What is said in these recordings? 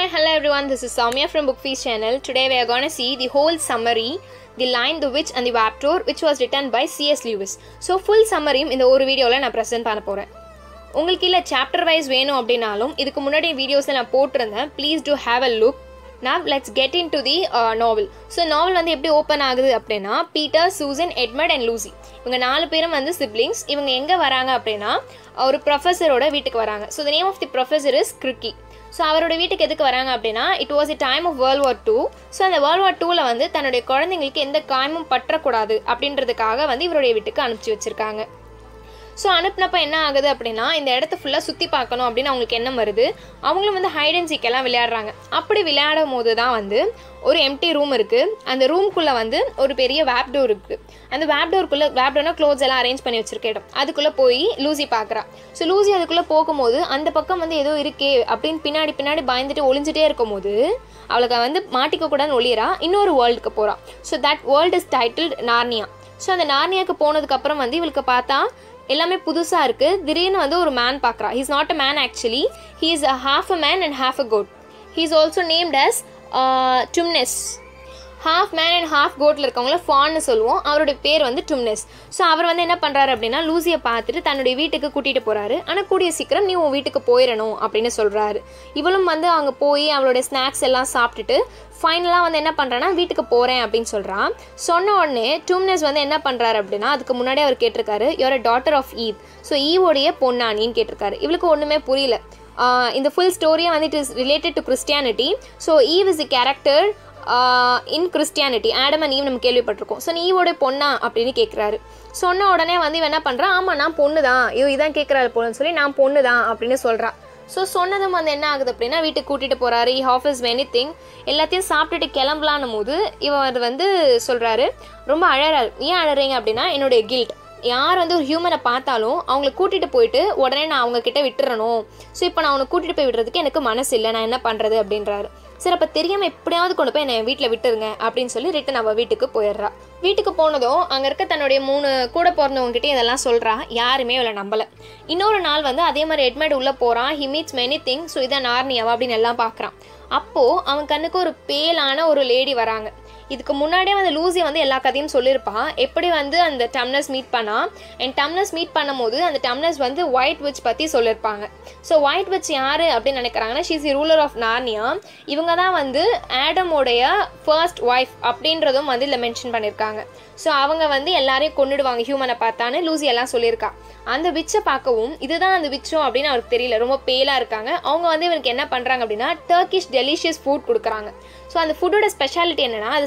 Hi, hello everyone, this is Soumya from Book Feast channel. Today we are going to see the whole summary, The Lion, The Witch and The Wardrobe, which was written by C.S. Lewis. So full summary in this video I present panna poren. Ungalkilla chapter wise venum appadinaalum idukku munadi videos la na potrundhen. Please do have a look. Now let's get into the novel. So novel vandu eppadi open agudhu appadina Peter, Susan, Edmund and Lucy. Ivanga naalu perum vandu siblings. Ivanga enga varanga appadina oru professor oda veetukku varanga. So the name of the professor is Kirke. So avaroda veetukku edhukku varanga appadina it was a time of World War II. So and the World War II la vandu thannude kolandingalukku endha kaayamum patra kodadu appindradhukaga vandu ivaroda veetukku anupichi vechirukanga. So anuppinappa enna agudhu appadina indha edatha fulla sutti paakanum appadina avangalukku enna varudhu avangala vandu hide and seek ella vilaiyadranga appadi vilaiyadumbodu da vandu oru empty room irukku and the room kulla vandu oru periya wrap door irukku and the wrap door kulla wrap door na clothes ella arrange panni vechirukedam adukulla poi Lucy paakra. So Lucy adukulla pogumbodhu and pakkam vandu edho iruke appdin pinadi bayindite olinjite irukumbodhu avalukku vandu maatikka kudan olira innoru world ku pora. So that world is titled Narnia. So and Narnia ku ponadukku appuram vandu ivilukku paatha எல்லாமே புதுசா இருக்கு. திடீர்னு வந்து ஒரு man பார்க்கறா. He is not a man actually. He is a half a man and half a goat. He is also named as Tumnus. Half man and half goatல இருக்கவங்கள ஃபான்னு சொல்லுவோம். அவரோட பேர் வந்து Tumnus. So அவர் வந்து என்ன பண்றாரு அப்படினா லூசியை பார்த்துட்டு தன்னுடைய வீட்டுக்கு கூட்டிட்டு போறாரு. ஆனா கூடிய சீக்கிரம் நீ உன் வீட்டுக்கு போயிரணும் அப்படினு சொல்றாரு. இவளும் வந்து அங்க போய் அவளோட ஸ்நாக்ஸ் எல்லாம் சாப்பிட்டுட்டு ஃபைனலா வந்து என்ன பண்றானா வீட்டுக்கு போறேன் அப்படினு சொல்றான். சொன்ன உடனே Tumnus வந்து என்ன பண்றாரு அப்படினா அதுக்கு முன்னாடி அவர் கேட்டிருக்காரு you are a daughter of Eve. So Eve உடைய பொண்ணா நீ கேட்டிருக்காரு. இவளுக்கு ஒண்ணுமே புரியல. In the full story and it is related to Christianity. So Eve is a character in Christianity. Adam and Eve நம்ம கேள்விப்பட்டிருக்கோம். ஸோ நீவோட பொண்ணா அப்படின்னு கேட்குறாரு. சொன்ன உடனே வந்து இவன் என்ன பண்ணுறான், ஆமாம் நான் பொண்ணு தான், இவ இதான் கேட்குறாரு போலன்னு சொல்லி நான் பொண்ணு தான் அப்படின்னு சொல்கிறா. ஸோ சொன்னதும் வந்து என்ன ஆகுது அப்படின்னா வீட்டுக்கு கூட்டிகிட்டு போகிறாரு. ஹி ஆஃபர்ஸ் எனி திங், எல்லாத்தையும் சாப்பிட்டுட்டு கிளம்பலான்னும் போது இவன் வந்து சொல்கிறாரு, ரொம்ப அழறாரு. ஏன் அழறீங்க அப்படின்னா என்னுடைய கில்ட், யார் வந்து ஒரு ஹியூமனை பார்த்தாலும் அவங்கள கூட்டிகிட்டு போயிட்டு உடனே நான் அவங்கக்கிட்ட விட்டுறணும். ஸோ இப்போ நான் அவனை கூட்டிகிட்டு போய் விடுறதுக்கு எனக்கு மனசு இல்லை, நான் என்ன பண்ணுறது அப்படின்றாரு. சரி அப்போ தெரியாமல் எப்படியாவது கொண்டு போய் என் வீட்டில் விட்டுருங்க அப்படின்னு சொல்லி ரிட்டன் அவள் வீட்டுக்கு போயிடுறா. வீட்டுக்கு போனதும் அங்கே இருக்க தன்னுடைய 3 கூட பிறந்தவங்ககிட்டே இதெல்லாம் சொல்கிறா. யாருமே அவளை நம்பலை. இன்னொரு நாள் வந்து அதே மாதிரி எட்மண்ட் உள்ளே போகிறான். He meets many thing. So இதான் நார்னியாவா அப்படின்னு எல்லாம் பார்க்குறான். அப்போது அவன் கண்ணுக்கு ஒரு பேலான ஒரு லேடி வராங்க. இதுக்கு முன்னாடியே வந்து லூசி வந்து எல்லா கதையும் சொல்லியிருப்பான். எப்படி வந்து அந்த Tumnus மீட் பண்ணால் அண்ட் Tumnus மீட் பண்ணும்போது அந்த Tumnus வந்து ஒயிட் விட்ச் பற்றி சொல்லியிருப்பாங்க. ஸோ ஒயிட் விட்ச் யார் அப்படின்னு நினைக்கிறாங்கன்னா she is ruler of Narnia. இவங்க தான் வந்து ஆடமோடைய ஃபர்ஸ்ட் ஒய்ஃப் அப்படின்றதும் வந்து இதில் மென்ஷன் பண்ணியிருக்காங்க. ஸோ அவங்க வந்து எல்லாரையும் கொண்டுடுவாங்க ஹியூமனை பார்த்தான்னு லூசி எல்லாம் சொல்லியிருக்கா. அந்த விட்சை பார்க்கவும் இதுதான் அந்த விட்சம் அப்படின்னு அவருக்கு தெரியல. ரொம்ப பேலாக இருக்காங்க. அவங்க வந்து இவனுக்கு என்ன பண்ணுறாங்க அப்படின்னா டர்க்கிஷ் டெலிஷியஸ் ஃபுட் கொடுக்குறாங்க. ஸோ அந்த ஃபுட்டோட ஸ்பெஷாலிட்டி என்னென்னா அது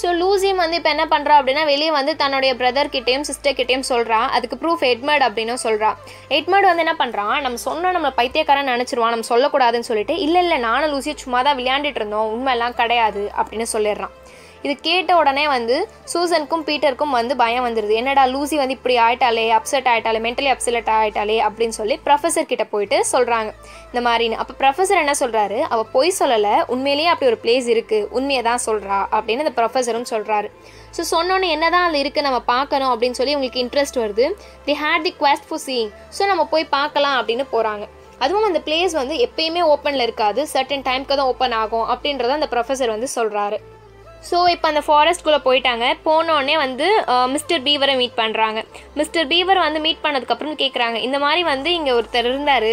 ஸோ லூசியும் வந்து இப்போ என்ன பண்ணுறா அப்படின்னா வெளியே வந்து தன்னுடைய பிரதர்கிட்டையும் சிஸ்டர்கிட்டையும் சொல்கிறா. அதுக்கு ப்ரூஃப் எட்மண்ட் அப்படின்னு சொல்கிறா. எட்மண்ட் வந்து என்ன பண்ணுறான், நம்ம சொன்னால் நம்மளை பைத்தியக்காரன் நினச்சிருவான், நம்ம சொல்லக்கூடாதுன்னு சொல்லிட்டு இல்லை நானும் லூசியை சும்மா தான் விளையாண்டுட்டு இருந்தோம், உண்மையெல்லாம் கிடையாது அப்படின்னு சொல்லிடுறான். இது கேட்ட உடனே வந்து சூசனுக்கும் பீட்டருக்கும் வந்து பயம் வந்துடுது. என்னடா லூசி வந்து இப்படி ஆகிட்டாலே, அப்செட் ஆகிட்டாலே, மென்டலி அப்செட் ஆகிட்டாலே அப்படின்னு சொல்லி ப்ரொஃபஸர் கிட்டே போயிட்டு சொல்கிறாங்க இந்த மாதிரின்னு. அப்போ ப்ரொஃபஸர் என்ன சொல்கிறாரு, அவள் பொய் சொல்லலை, உண்மையிலேயே அப்படி ஒரு பிளேஸ் இருக்குது, உண்மையை தான் சொல்கிறா அப்படின்னு அந்த ப்ரொஃபஸரும் சொல்கிறாரு. ஸோ சொன்னோன்னே என்ன தான் அது இருக்குது நம்ம பார்க்கணும் அப்படின்னு சொல்லி உங்களுக்கு இன்ட்ரெஸ்ட் வருது. The had the quest for seeing. So நம்ம போய் பார்க்கலாம் அப்படின்னு போகிறாங்க. அதுவும் அந்த பிளேஸ் வந்து எப்பயுமே ஓப்பனில் இருக்காது, சர்டன் டைமுக்கு தான் ஓப்பன் ஆகும் அப்படின்றத அந்த ப்ரொஃபஸர் வந்து சொல்கிறாரு. ஸோ இப்போ அந்த ஃபாரஸ்ட்குள்ளே போயிட்டாங்க. போனோடனே வந்து மிஸ்டர் பீவரை மீட் பண்ணுறாங்க. மிஸ்டர் பீவர் வந்து மீட் பண்ணதுக்கப்புறம் கேட்குறாங்க, இந்த மாதிரி வந்து இங்கே ஒருத்தர் இருந்தார்,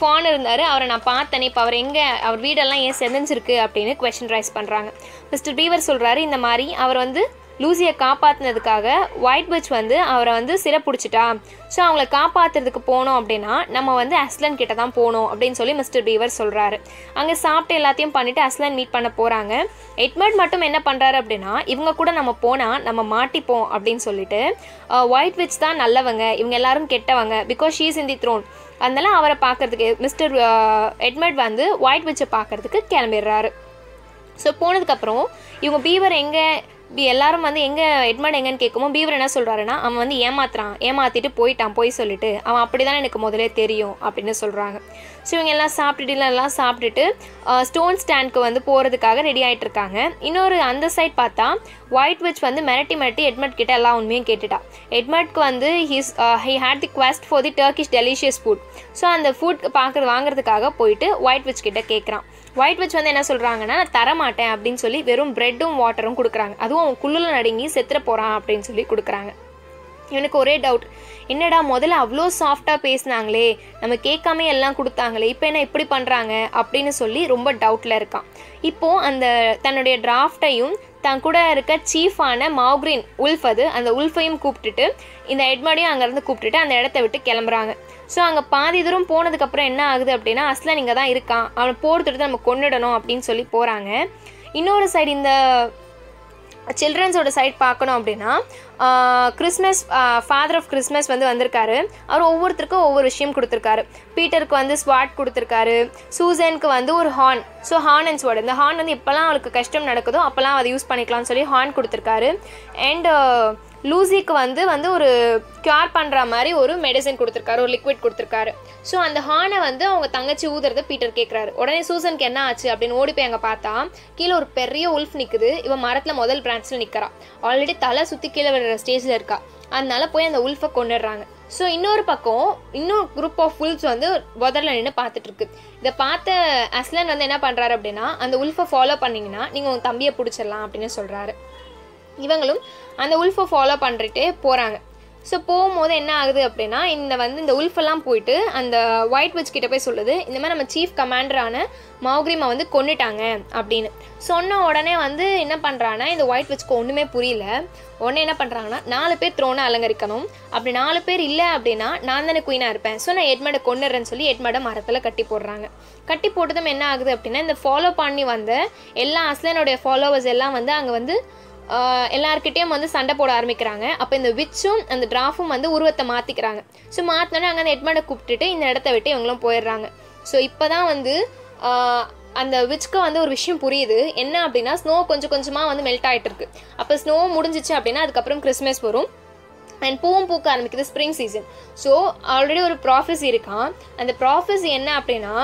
ஃபான் இருந்தார், அவரை நான் பார்த்தேனே, இப்போ அவர் எங்கே, அவர் வீடெல்லாம் ஏன் செதஞ்சிருக்கு அப்படின்னு குவெஸ்சன் ரைஸ் பண்ணுறாங்க. மிஸ்டர் பீவர் சொல்கிறாரு, இந்த மாதிரி அவர் வந்து லூசியை காப்பாற்றினதுக்காக ஒயிட் விட்ச் வந்து அவரை வந்து சிறை பிடிச்சிட்டா. ஸோ அவங்கள காப்பாற்றுறதுக்கு போனோம் அப்படின்னா நம்ம வந்து Aslan கிட்ட தான் போகணும் அப்படின்னு சொல்லி மிஸ்டர் பீவர் சொல்கிறாரு. அங்கே சாப்பிட்டு எல்லாத்தையும் பண்ணிவிட்டு Aslan மீட் பண்ண போகிறாங்க. எட்மண்ட் மட்டும் என்ன பண்ணுறாரு அப்படின்னா இவங்க கூட நம்ம போனால் நம்ம மாட்டிப்போம் அப்படின்னு சொல்லிட்டு ஒயிட் விட்ச் தான் நல்லவங்க, இவங்க எல்லாரும் கெட்டவங்க, because she's in the throne, அதனால அவரை பார்க்குறதுக்கு மிஸ்டர் எட்மண்ட் வந்து ஒயிட் விட்சை பார்க்குறதுக்கு கிளம்பிடுறாரு. ஸோ போனதுக்கப்புறம் இவங்க பீவர் எங்கே எல்லாரும் வந்து எங்க எட்மண்ட் எங்கன்னு கேட்கும்போது பீவர் என்ன சொல்றாருன்னா அவன் வந்து ஏமாத்திட்டு போயிட்டான் போய் சொல்லிட்டு அவன் அப்படிதான் எனக்கு முதலே தெரியும் அப்படின்னு சொல்றாங்க. ஸோ இவங்க எல்லாம் சாப்பிட்டுட்டு ஸ்டோன் ஸ்டாண்ட்க்கு வந்து போகிறதுக்காக ரெடி ஆகிட்டு இருக்காங்க. இன்னொரு அந்த சைட் பார்த்தா ஒயிட் விட்ச் வந்து மிரட்டி எட்மண்ட் கிட்ட எல்லா உண்மையும் கேட்டுட்டா. எட்மண்ட்க்கு வந்து he had the quest for the Turkish delicious food. So அந்த ஃபுட் வாங்குறதுக்காக போயிட்டு ஒயிட் விட்ச் கிட்ட கேட்குறான். ஒயிட் விட்ச் வந்து என்ன சொல்கிறாங்கன்னா நான் தரமாட்டேன் அப்படின்னு சொல்லி வெறும் ப்ரெட்டும் வாட்டரும் கொடுக்குறாங்க. அதுவும் குள்ளுல நடுங்கி செத்துற போகிறான் அப்படின்னு சொல்லி கொடுக்குறாங்க. இவனுக்கு ஒரே டவுட், என்னடா முதல்ல அவ்வளோ சாஃப்டாக பேசினாங்களே, நம்ம கேட்காம எல்லாம் கொடுத்தாங்களே, இப்போ என்ன இப்படி பண்ணுறாங்க அப்படின்னு சொல்லி ரொம்ப டவுட்டில் இருக்கான். இப்போது அந்த தன்னுடைய டிராஃப்டையும் தன் கூட இருக்க சீஃபான மாக்ரின் உல்ஃப் அந்த உல்ஃபையும் கூப்பிட்டுட்டு இந்த எட்மண்டையும் அங்கேருந்து கூப்பிட்டுட்டு அந்த இடத்த விட்டு கிளம்புறாங்க. ஸோ அங்கே பாதி தூரம் போனதுக்கப்புறம் என்ன ஆகுது அப்படின்னா அஸ்லான் இங்கே தான் இருக்கான், அவனை போடுத்துட்டு நம்ம கொண்டுடணும் அப்படின்னு சொல்லி போகிறாங்க. இன்னொரு சைடு இந்த சில்ட்ரன்ஸோட சைட் பார்க்கணும் அப்படின்னா கிறிஸ்மஸ் ஃபாதர் ஆஃப் கிறிஸ்மஸ் வந்து வந்திருக்காரு. அவர் ஒவ்வொருத்தருக்கும் ஒவ்வொரு விஷயம் கொடுத்துருக்காரு. பீட்டருக்கு வந்து ஸ்வாட் கொடுத்துருக்காரு, சூசனுக்கு வந்து ஒரு horn. So horn and sword, இந்த ஹார்ன் வந்து எப்போல்லாம் அவளுக்கு கஷ்டம் நடக்குதோ அப்போல்லாம் அதை யூஸ் பண்ணிக்கலாம்னு சொல்லி ஹார்ன் கொடுத்துருக்காரு. அண்ட் லூசிக்கு வந்து ஒரு க்யூர் பண்ணுற மாதிரி ஒரு மெடிசன் கொடுத்துருக்காரு, ஒரு லிக்விட் கொடுத்துருக்காரு. ஸோ அந்த ஹானை வந்து அவங்க தங்கச்சி ஊதுறத பீட்டர் கேட்குறாரு. உடனே சூசனுக்கு என்ன ஆச்சு அப்படின்னு ஓடி போய் அங்கே பார்த்தா கீழே ஒரு பெரிய உல்ஃப் நிற்குது. இவன் மரத்தில் முதல் பிரான்ச்சில் நிற்கிறா. ஆல்ரெடி தலை சுற்றி கீழே விடுற ஸ்டேஜில் இருக்கா. அதனால போய் அந்த உல்ஃபை கொண்டுடுறாங்க. ஸோ இன்னொரு பக்கம் இன்னொரு குரூப் ஆஃப் உல்ஃப்ஸ் வந்து முதல்ல நின்று பார்த்துட்ருக்கு. இதை பார்த்த அஸ்லன் வந்து என்ன பண்ணுறாரு அப்படின்னா அந்த உல்ஃபை ஃபாலோ பண்ணிங்கன்னா நீங்கள் உங்கள் தம்பியை பிடிச்சிடலாம் அப்படின்னு சொல்கிறாரு. இவங்களும் அந்த உல்ஃபை ஃபாலோ பண்ணிட்டு போகிறாங்க. ஸோ போகும்போது என்ன ஆகுது அப்படின்னா இந்த உல்ஃபெல்லாம் போயிட்டு அந்த ஒயிட் விட்ச் கிட்ட போய் சொல்லுது, இந்த மாதிரி நம்ம சீஃப் கமாண்டரான மாக்ரிமை வந்து கொண்டுட்டாங்க அப்படின்னு சொன்ன உடனே வந்து என்ன பண்ணுறாங்கன்னா இந்த ஒயிட் விட்ச்க்கு ஒன்றுமே புரியல. உடனே என்ன பண்ணுறாங்கன்னா 4 பேர் த்ரோனை அலங்கரிக்கணும், அப்படி 4 பேர் இல்லை அப்படின்னா நான் தானே குயினாக இருப்பேன், ஸோ நான் எட்மண்டை கொண்டுறேன்னு சொல்லி எட்மண்டை மரத்தில் கட்டி போடுறாங்க. கட்டி போட்டதும் என்ன ஆகுது அப்படின்னா இந்த ஃபாலோ பண்ணி வந்த எல்லா அஸ்லனுடைய ஃபாலோவர்ஸ் எல்லாம் வந்து அங்கே வந்து எல்லாருக்கிட்டேயும் வந்து சண்டை போட ஆரம்பிக்கிறாங்க. அப்போ இந்த விட்சும் அந்த டிராஃபும் வந்து உருவத்தை மாற்றிக்கிறாங்க. ஸோ மாற்றினோடனே அங்கே அந்த எட்மண்டை கூப்பிட்டுட்டு இந்த இடத்த விட்டு இவங்களும் போயிடுறாங்க. ஸோ இப்போ தான் வந்து அந்த விட்சுக்கு வந்து ஒரு விஷயம் புரியுது. என்ன அப்படின்னா ஸ்னோ கொஞ்சமாக வந்து மெல்ட் ஆகிட்டு இருக்கு. அப்போ ஸ்னோ முடிஞ்சிச்சு அப்படின்னா அதுக்கப்புறம் கிறிஸ்மஸ் வரும் அண்ட் பூவும் பூக்க ஆரம்பிக்குது, ஸ்ப்ரிங் சீசன். ஸோ ஆல்ரெடி ஒரு ப்ராஃபஸி இருக்கான். அந்த ப்ராஃபஸி என்ன அப்படின்னா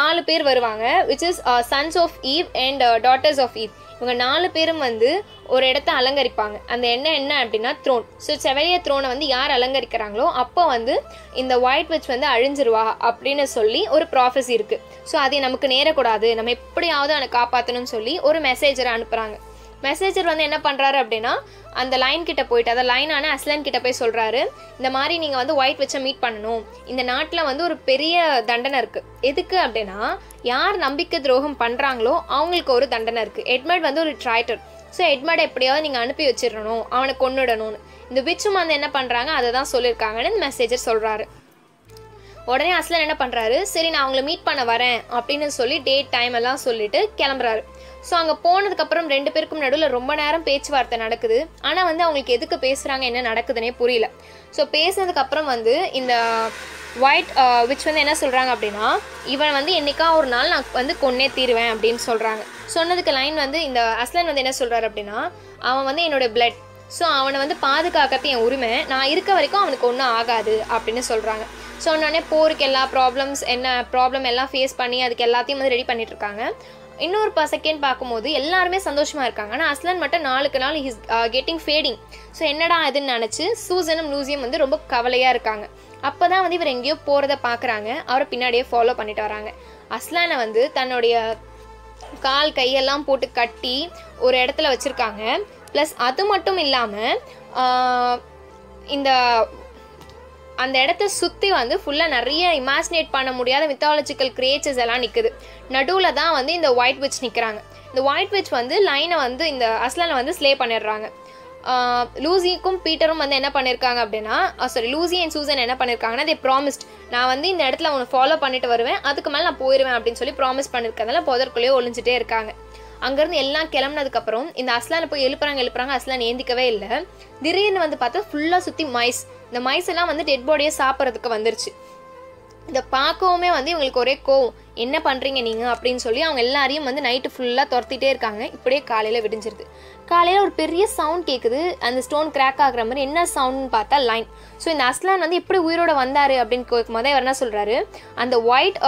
4 பேர் வருவாங்க, which is sons of Eve and daughters of Eve. இவங்க 4 பேரும் வந்து ஒரு இடத்த அலங்கரிப்பாங்க. அந்த என்ன அப்படின்னா த்ரோன். ஸோ செவைய த்ரோனை வந்து யார் அலங்கரிக்கிறாங்களோ அப்போ வந்து இந்த ஒயிட் விட்ச் வந்து அழிஞ்சிருவா அப்படின்னு சொல்லி ஒரு ப்ராஃபஸி இருக்குது. ஸோ அதை நமக்கு நேரக்கூடாது, நம்ம எப்படியாவது அவனை காப்பாற்றணும்னு சொல்லி ஒரு மெசேஜரை அனுப்புகிறாங்க. மெசேஜர் வந்து என்ன பண்ணுறாரு அப்படின்னா அந்த லைன் கிட்ட போயிட்டு அந்த லைனான அஸ்லன் கிட்ட போய் சொல்கிறாரு, இந்த மாதிரி நீங்கள் வந்து ஒயிட் விட்சை மீட் பண்ணணும், இந்த நாட்டில் வந்து ஒரு பெரிய தண்டனை இருக்குது. எதுக்கு அப்படின்னா யார் நம்பிக்கை துரோகம் பண்ணுறாங்களோ அவங்களுக்கு ஒரு தண்டனை இருக்குது. எட்மண்ட் வந்து ஒரு ட்ரைட்டர். ஸோ எட்மண்டை எப்படியாவது நீங்கள் அனுப்பி வச்சிடணும், அவனை கொண்டுடணும்னு. இந்த விட்சும் வந்து என்ன பண்ணுறாங்க அதை தான் சொல்லியிருக்காங்கன்னு இந்த மெசேஜர் சொல்கிறாரு. உடனே அஸ்லன் என்ன பண்ணுறாரு, சரி நான் அவங்கள மீட் பண்ண வரேன் அப்படின்னு சொல்லி டேட் டைம் எல்லாம் சொல்லிட்டு கிளம்புறாரு. ஸோ அங்கே போனதுக்கப்புறம் 2 பேருக்கும் நடுவில் ரொம்ப நேரம் பேச்சுவார்த்தை நடக்குது. ஆனால் வந்து அவங்களுக்கு எதுக்கு பேசுகிறாங்க என்ன நடக்குதுன்னே புரியல. ஸோ பேசினதுக்கப்புறம் வந்து இந்த ஒயிட் விட்ச் வந்து என்ன சொல்கிறாங்க அப்படின்னா இவன் வந்து என்னைக்கா ஒரு நாள் நான் வந்து கொன்னே தீருவேன் அப்படின்னு சொல்கிறாங்க. சொன்னதுக்கு லைன் வந்து இந்த அஸ்லன் வந்து என்ன சொல்கிறாரு அப்படின்னா அவன் வந்து என்னோடய பிளட், ஸோ அவனை வந்து பாதுகாக்கிறது என் உரிமை, நான் இருக்க வரைக்கும் அவனுக்கு ஒன்றும் ஆகாது அப்படின்னு சொல்கிறாங்க. ஸோ உடனே போருக்கு எல்லா ப்ராப்ளம் எல்லாம் ஃபேஸ் பண்ணி அதுக்கு எல்லாத்தையும் வந்து ரெடி பண்ணிட்டுருக்காங்க. இன்னொரு செகண்ட் பார்க்கும்போது எல்லாருமே சந்தோஷமாக இருக்காங்க. ஆனால் அஸ்லன் மட்டும் நாளுக்கு நாள் ஹிஸ் கெட்டிங் ஃபேடிங். ஸோ என்னடா அதுன்னு நினச்சி சூசனும் லூசியும் வந்து ரொம்ப கவலையாக இருக்காங்க. அப்போ தான் வந்து இவர் எங்கேயோ போகிறத பார்க்குறாங்க. அவரை பின்னாடியே ஃபாலோ பண்ணிட்டு வராங்க. அஸ்லானை வந்து தன்னுடைய கால் கையெல்லாம் போட்டு கட்டி ஒரு இடத்துல வச்சுருக்காங்க. ப்ளஸ் அது மட்டும் இல்லாமல் அந்த இடத்த சுற்றி வந்து ஃபுல்லாக நிறைய இமேஜினேட் பண்ண முடியாத மித்தாலஜிக்கல் கிரியேச்சர்ஸ் எல்லாம் நிற்குது. நடுவில் தான் வந்து இந்த ஒயிட் விட்ச் நிற்கிறாங்க. இந்த ஒயிட் விட்ச் வந்து லைனை வந்து இந்த அஸ்லானை வந்து ஸ்லே பண்ணிடுறாங்க. லூசிக்கும் பீட்டரும் வந்து என்ன பண்ணியிருக்காங்க அப்படின்னா லூசி அண்ட் சூசன் என்ன பண்ணியிருக்காங்கன்னா தே ப்ராமிஸ்ட், நான் வந்து இந்த இடத்துல அவனை ஃபாலோ பண்ணிட்டு வருவேன், அதுக்கு மேலே நான் போயிடுவேன் அப்படின்னு சொல்லி ப்ராமிஸ் பண்ணியிருக்கறதுனால புதற்குள்ளேயே ஒழிஞ்சிட்டே இருக்காங்க. அங்கேருந்து எல்லாம் கிளம்புனதுக்கப்புறம் இந்த அஸ்லானை போய் எழுப்புறாங்க. அஸ்லான் ஏந்திக்கவே இல்லை. திடீர்னு வந்து பார்த்தா ஃபுல்லாக சுற்றி மைஸ். இந்த மைஸ் எல்லாம் வந்து டெட் பாடியை சாப்பிட்றதுக்கு வந்துருச்சு. இதை பார்க்கவுமே வந்து இவங்களுக்கு ஒரே கோவம், என்ன பண்றீங்க நீங்க அப்படினு சொல்லி அவங்க எல்லாரையும் வந்து நைட் ஃபுல்லா தர்த்திட்டே இருக்காங்க. இப்படியே காலையில விடிஞ்சிருது. காலையில ஒரு பெரிய சவுண்ட் கேக்குது. அந்த ஸ்டோன் கிராக் ஆகுற மாதிரி என்ன சவுண்ட்னு பார்த்தா லைன். சோ இந்த அஸ்லான் வந்து எப்படி உயிரோட வந்தாரு அப்படினு கேக்கும்போது அவர் என்ன சொல்றாரு, அந்த ஒயிட்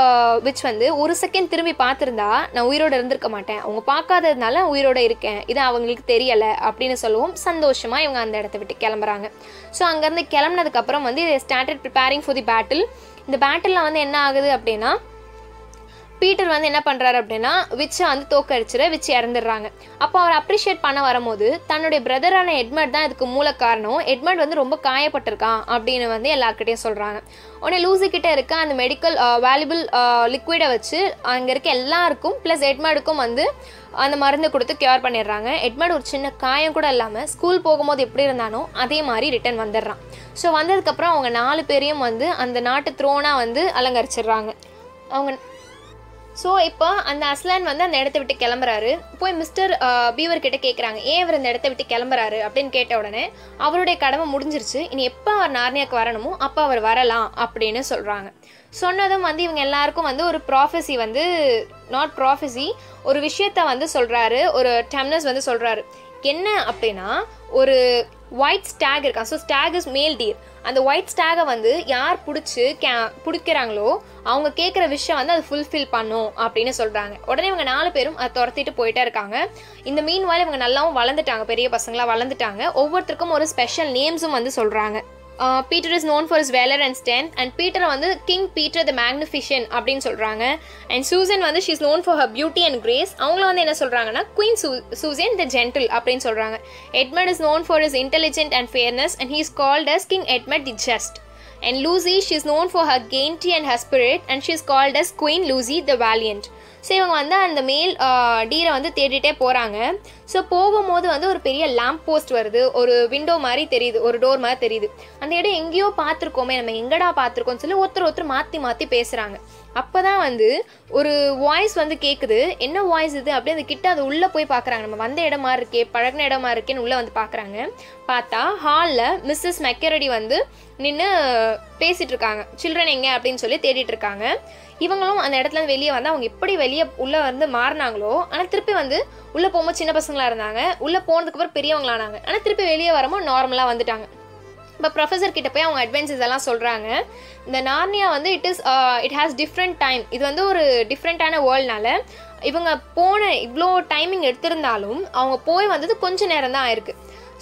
விச் வந்து ஒரு செகண்ட் திரும்பி பார்த்திருந்தா நான் உயிரோட இருந்திருக்க மாட்டேன், அவங்க பார்க்காததுனால உயிரோட இருக்கேன், இது அவங்களுக்கு தெரியல அப்படின்னு சொல்லவும் சந்தோஷமா இவங்க அந்த இடத்தை விட்டு கிளம்புறாங்க. சோ அங்க இருந்து கிளம்பினதுக்கு அப்புறம் வந்து started preparing for the battle. இந்த பேட்டிலில் வந்து என்ன ஆகுது அப்படின்னா, பீட்டர் வந்து என்ன பண்ணுறாரு அப்படின்னா விச்சை வந்து தோக்கடிச்சிட விச்சு இறந்துடுறாங்க. அப்போ அவர் அப்ரிஷியேட் பண்ண வரும்போது தன்னுடைய பிரதரான எட்மண்ட் தான் இதுக்கு மூல காரணம், எட்மண்ட் வந்து ரொம்ப காயப்பட்டிருக்கான் அப்படின்னு வந்து எல்லாருக்கிட்டையும் சொல்கிறாங்க. உடனே லூசிக்கிட்ட இருக்க அந்த மெடிக்கல் வேல்யூபிள் லிக்விடை வச்சு அங்கே இருக்க எல்லாருக்கும் ப்ளஸ் எட்மண்டுக்கும் வந்து அந்த மருந்து கொடுத்து க்யூர் பண்ணிடுறாங்க. எட்மண்ட் ஒரு சின்ன காயம் கூட இல்லாமல் ஸ்கூல் போகும்போது எப்படி இருந்தானோ அதே மாதிரி ரிட்டர்ன் வந்துடுறான். ஸோ வந்ததுக்கப்புறம் அவங்க 4 பேரையும் வந்து அந்த நாட்டு த்ரோனாக வந்து அலங்கரிச்சிடுறாங்க அவங்க. ஸோ இப்போ அந்த அஸ்லான் வந்து அந்த இடத்த விட்டு கிளம்புறாரு. போய் மிஸ்டர் பீவர்கிட்ட கேட்குறாங்க ஏன் இவர் இந்த இடத்த விட்டு கிளம்புறாரு அப்படின்னு. கேட்ட உடனே அவருடைய கடமை முடிஞ்சிருச்சு, இனி எப்போ அவர் நார்னியாவுக்கு வரணுமோ அப்போ அவர் வரலாம் அப்படின்னு சொல்கிறாங்க. சொன்னதும் வந்து இவங்க எல்லாருக்கும் வந்து ஒரு ப்ராஃபஸி வந்து நாட் ப்ராஃபஸி ஒரு விஷயத்த வந்து சொல்கிறாரு. ஒரு டம்னஸ் வந்து சொல்கிறாரு என்ன அப்படின்னா, ஒரு ஒயிட் ஸ்டாக் இருக்கான். So stag is male deer. அந்த ஒயிட் ஸ்டாகை வந்து யார் பிடிக்கிறாங்களோ அவங்க கேட்குற விஷயம் வந்து அது ஃபுல்ஃபில் பண்ணும் அப்படின்னு சொல்கிறாங்க. உடனே இவங்க 4 பேரும் அதை துரத்திட்டு போயிட்டே இருக்காங்க. இந்த மீன் வாயில் இவங்க நல்லாவும் வளர்ந்துட்டாங்க, பெரிய பசங்களாக வளர்ந்துட்டாங்க. ஒவ்வொருத்தருக்கும் ஒரு ஸ்பெஷல் நேம்ஸும் வந்து சொல்கிறாங்க. Peter is known for his valor and strength, and Peter வந்து King Peter the Magnificent அப்படின்னு சொல்கிறாங்க. And Susan வந்து she is known for her beauty and grace. அவங்கள வந்து என்ன சொல்கிறாங்கன்னா Queen Susan the Gentle அப்படின்னு சொல்கிறாங்க. Edmund is known for his intelligent and fairness, and he is called as King Edmund the Just. And Lucy, she is known for her gaiety and her spirit, and she is called as Queen Lucy the Valiant. So இவங்க வந்து அந்த மேல் டீரை வந்து தேடிட்டே போகிறாங்க. So போகும்போது வந்து ஒரு பெரிய லேம்ப் போஸ்ட் வருது, ஒரு விண்டோ மாதிரி தெரியுது, ஒரு டோர் மாதிரி தெரியுது. அந்த இடம் எங்கேயோ பார்த்துருக்கோமே, நம்ம எங்கடா பார்த்துருக்கோம்னு சொல்லி ஒருத்தர் மாற்றி பேசுகிறாங்க. அப்போ தான் வந்து ஒரு வாய்ஸ் வந்து கேட்குது. என்ன வாய்ஸ் இது அப்படி அந்த கிட்ட அது உள்ளே போய் பார்க்குறாங்க. நம்ம வந்த இடமா இருக்கே, பழகின இடமா இருக்கேன்னு உள்ளே வந்து பார்க்குறாங்க. பார்த்தா ஹாலில் மிஸ்ஸஸ் மெக்கரடி வந்து நின்று பேசிகிட்டு இருக்காங்க. சில்ட்ரன் எங்கே அப்படின்னு சொல்லி தேடிட்டு இருக்காங்க. இவங்களும் அந்த இடத்துல வெளியே வந்து அவங்க எப்படி வெளியே உள்ளே வந்து மாறினாங்களோ, ஆனால் திருப்பி வந்து உள்ளே போகும்போது சின்ன பசங்களாக இருந்தாங்க, உள்ளே போனதுக்கப்புறம் பெரியவங்களானாங்க, ஆனால் திருப்பி வெளியே வரும்போது நார்மலாக வந்துட்டாங்க. இப்போ ப்ரொஃபஸர் கிட்ட போய் அவங்க அட்வென்ச்சர்ஸ் எல்லாம் சொல்கிறாங்க. இந்த நார்னியா வந்து இட் ஹாஸ் டிஃப்ரெண்ட் டைம். இது வந்து ஒரு டிஃப்ரெண்ட்டான வேர்ல்டுனால இவங்க போன இவ்வளோ டைமிங் எடுத்திருந்தாலும் அவங்க போய் வந்தது கொஞ்சம் நேரம் தான் ஆயிருக்கு.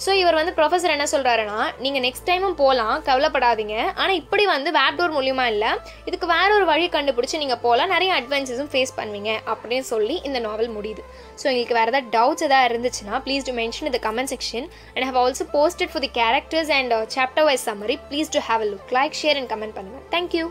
ஸோ இவர் வந்து ப்ரொஃபஸர் என்ன சொல்கிறாருன்னா, நீங்கள் நெக்ஸ்ட் டைமும் போகலாம், கவலைப்படாதீங்க, ஆனால் இப்படி வந்து வேட்டோர் மூலியமாக இல்லை, இதுக்கு வேற ஒரு வழி கண்டுபிடிச்சி நீங்கள் போகலாம், நிறைய அட்வென்ச்சர்ஸும் ஃபேஸ் பண்ணுவீங்க அப்படின்னு சொல்லி இந்த நாவல் முடியுது. ஸோ எங்களுக்கு வேறு ஏதாவது டவுட்ஸ் எதாவது இருந்துச்சுன்னா ப்ளீஸ் டு மென்ஷன் இந்த comment section, and have also posted for the characters and chapter wise summary. Please to have a look, like, share and comment பண்ணுங்கள். தேங்க்யூ.